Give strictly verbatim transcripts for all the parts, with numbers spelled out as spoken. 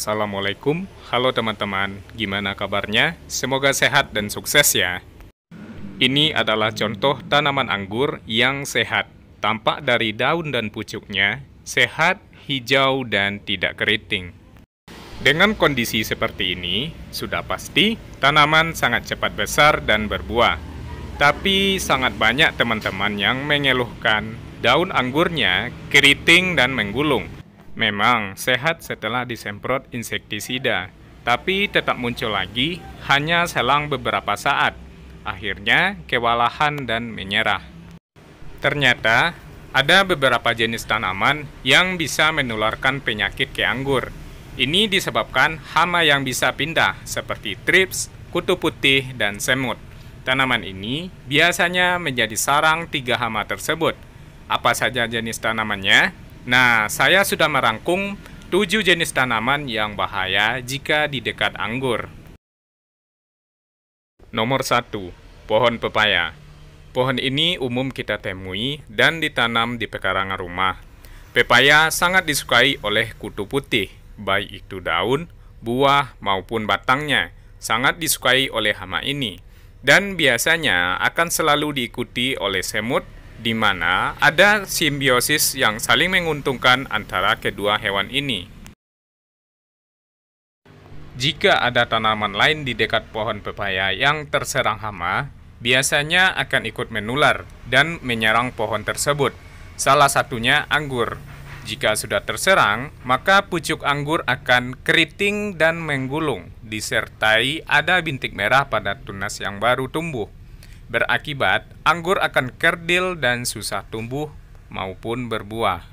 Assalamualaikum. Halo teman-teman, gimana kabarnya? Semoga sehat dan sukses ya. Ini adalah contoh tanaman anggur yang sehat. Tampak dari daun dan pucuknya, sehat, hijau, dan tidak keriting. Dengan kondisi seperti ini, sudah pasti tanaman sangat cepat besar dan berbuah. Tapi sangat banyak teman-teman yang mengeluhkan daun anggurnya keriting dan menggulung. Memang sehat setelah disemprot insektisida, tapi tetap muncul lagi hanya selang beberapa saat. Akhirnya kewalahan dan menyerah. Ternyata ada beberapa jenis tanaman yang bisa menularkan penyakit ke anggur. Ini disebabkan hama yang bisa pindah seperti thrips, kutu putih, dan semut. Tanaman ini biasanya menjadi sarang tiga hama tersebut. Apa saja jenis tanamannya? Nah, saya sudah merangkum tujuh jenis tanaman yang bahaya jika di dekat anggur. Nomor satu. Pohon pepaya. Pohon ini umum kita temui dan ditanam di pekarangan rumah. Pepaya sangat disukai oleh kutu putih, baik itu daun, buah, maupun batangnya. Sangat disukai oleh hama ini. Dan biasanya akan selalu diikuti oleh semut, di mana ada simbiosis yang saling menguntungkan antara kedua hewan ini. Jika ada tanaman lain di dekat pohon pepaya yang terserang hama, biasanya akan ikut menular dan menyerang pohon tersebut, salah satunya anggur. Jika sudah terserang, maka pucuk anggur akan keriting dan menggulung, disertai ada bintik merah pada tunas yang baru tumbuh. Berakibat, anggur akan kerdil dan susah tumbuh maupun berbuah.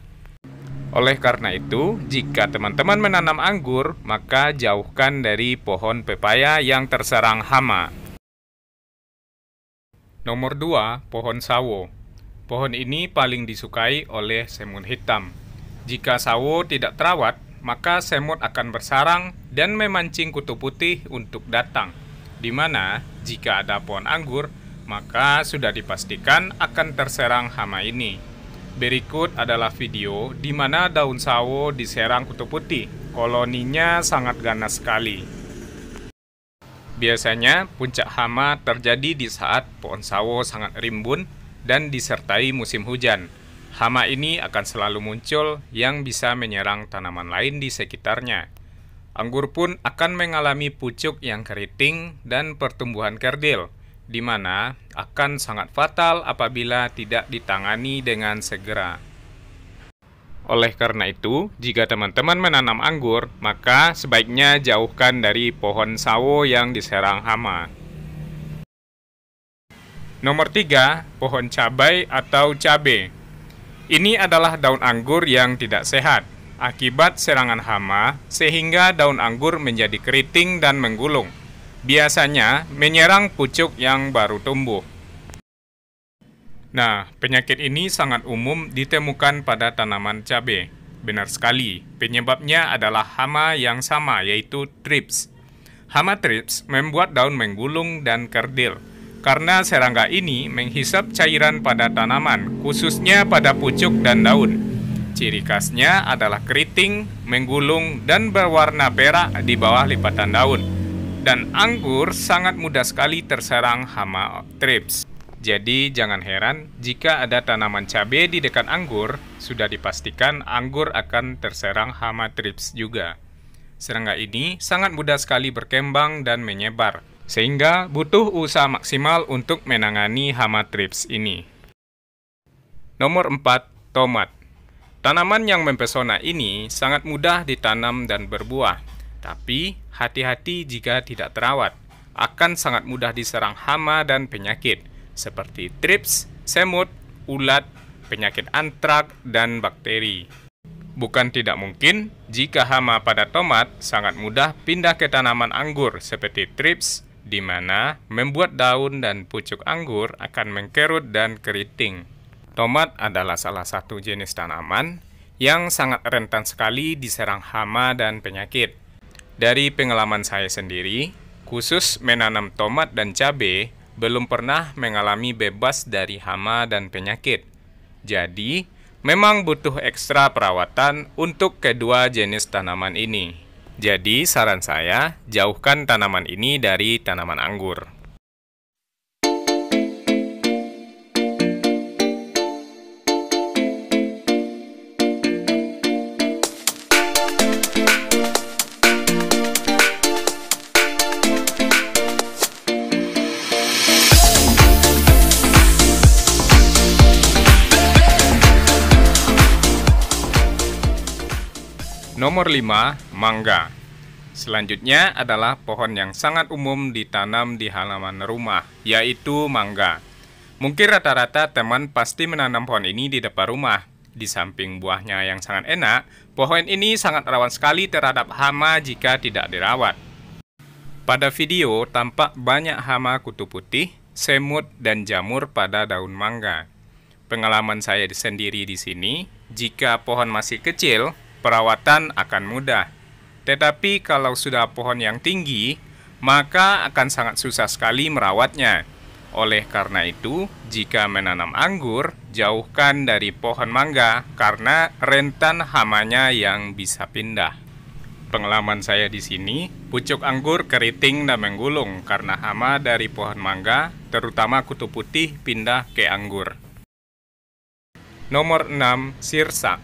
Oleh karena itu, jika teman-teman menanam anggur, maka jauhkan dari pohon pepaya yang terserang hama. Nomor dua. Pohon sawo. Pohon ini paling disukai oleh semut hitam. Jika sawo tidak terawat, maka semut akan bersarang dan memancing kutu putih untuk datang. Di mana, jika ada pohon anggur, maka sudah dipastikan akan terserang hama ini. Berikut adalah video di mana daun sawo diserang kutu putih. Koloninya sangat ganas sekali. Biasanya puncak hama terjadi di saat pohon sawo sangat rimbun dan disertai musim hujan. Hama ini akan selalu muncul yang bisa menyerang tanaman lain di sekitarnya. Anggur pun akan mengalami pucuk yang keriting dan pertumbuhan kerdil, di mana akan sangat fatal apabila tidak ditangani dengan segera. Oleh karena itu, jika teman-teman menanam anggur, maka sebaiknya jauhkan dari pohon sawo yang diserang hama. Nomor tiga. Pohon cabai atau cabe. Ini adalah daun anggur yang tidak sehat akibat serangan hama, sehingga daun anggur menjadi keriting dan menggulung. Biasanya menyerang pucuk yang baru tumbuh. Nah, penyakit ini sangat umum ditemukan pada tanaman cabai. Benar sekali, penyebabnya adalah hama yang sama, yaitu thrips. Hama thrips membuat daun menggulung dan kerdil, karena serangga ini menghisap cairan pada tanaman, khususnya pada pucuk dan daun. Ciri khasnya adalah keriting, menggulung, dan berwarna perak di bawah lipatan daun. Dan anggur sangat mudah sekali terserang hama thrips. Jadi jangan heran jika ada tanaman cabai di dekat anggur, sudah dipastikan anggur akan terserang hama thrips juga. Serangga ini sangat mudah sekali berkembang dan menyebar, sehingga butuh usaha maksimal untuk menangani hama thrips ini. Nomor empat. Tomat. Tanaman yang mempesona ini sangat mudah ditanam dan berbuah. Tapi, hati-hati jika tidak terawat, akan sangat mudah diserang hama dan penyakit, seperti thrips, semut, ulat, penyakit antrak, dan bakteri. Bukan tidak mungkin, jika hama pada tomat sangat mudah pindah ke tanaman anggur, seperti thrips, di mana membuat daun dan pucuk anggur akan mengkerut dan keriting. Tomat adalah salah satu jenis tanaman yang sangat rentan sekali diserang hama dan penyakit. Dari pengalaman saya sendiri, khusus menanam tomat dan cabai, belum pernah mengalami bebas dari hama dan penyakit. Jadi, memang butuh ekstra perawatan untuk kedua jenis tanaman ini. Jadi saran saya, jauhkan tanaman ini dari tanaman anggur. Nomor lima, mangga. Selanjutnya adalah pohon yang sangat umum ditanam di halaman rumah, yaitu mangga. Mungkin rata-rata teman pasti menanam pohon ini di depan rumah. Di samping buahnya yang sangat enak, pohon ini sangat rawan sekali terhadap hama jika tidak dirawat. Pada video tampak banyak hama kutu putih, semut, dan jamur pada daun mangga. Pengalaman saya sendiri di sini, jika pohon masih kecil, perawatan akan mudah. Tetapi kalau sudah pohon yang tinggi, maka akan sangat susah sekali merawatnya. Oleh karena itu, jika menanam anggur, jauhkan dari pohon mangga karena rentan hamanya yang bisa pindah. Pengalaman saya di sini, pucuk anggur keriting dan menggulung karena hama dari pohon mangga, terutama kutu putih, pindah ke anggur. Nomor enam, sirsak.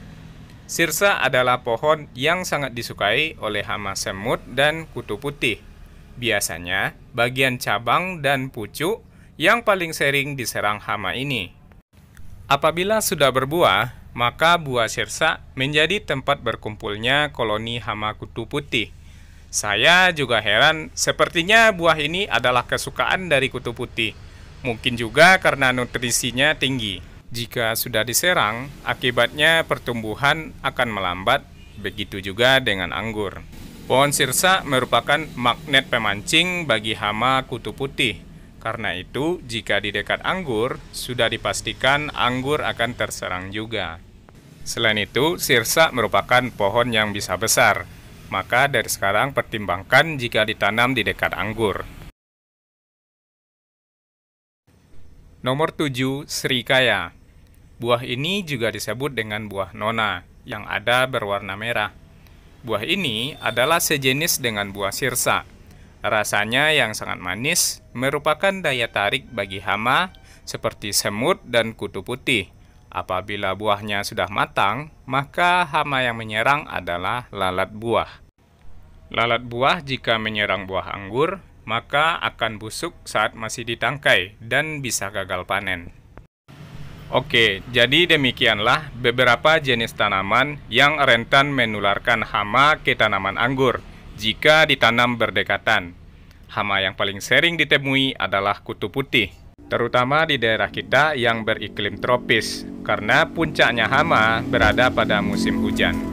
Sirsak adalah pohon yang sangat disukai oleh hama semut dan kutu putih. Biasanya, bagian cabang dan pucuk yang paling sering diserang hama ini. Apabila sudah berbuah, maka buah sirsak menjadi tempat berkumpulnya koloni hama kutu putih. Saya juga heran, sepertinya buah ini adalah kesukaan dari kutu putih. Mungkin juga karena nutrisinya tinggi. Jika sudah diserang, akibatnya pertumbuhan akan melambat, begitu juga dengan anggur. Pohon sirsak merupakan magnet pemancing bagi hama kutu putih. Karena itu, jika di dekat anggur, sudah dipastikan anggur akan terserang juga. Selain itu, sirsak merupakan pohon yang bisa besar. Maka dari sekarang pertimbangkan jika ditanam di dekat anggur. Nomor tujuh, srikaya. Buah ini juga disebut dengan buah nona, yang ada berwarna merah. Buah ini adalah sejenis dengan buah sirsak. Rasanya yang sangat manis, merupakan daya tarik bagi hama, seperti semut dan kutu putih. Apabila buahnya sudah matang, maka hama yang menyerang adalah lalat buah. Lalat buah jika menyerang buah anggur, maka akan busuk saat masih ditangkai dan bisa gagal panen. Oke, jadi demikianlah beberapa jenis tanaman yang rentan menularkan hama ke tanaman anggur jika ditanam berdekatan. Hama yang paling sering ditemui adalah kutu putih, terutama di daerah kita yang beriklim tropis, karena puncaknya hama berada pada musim hujan.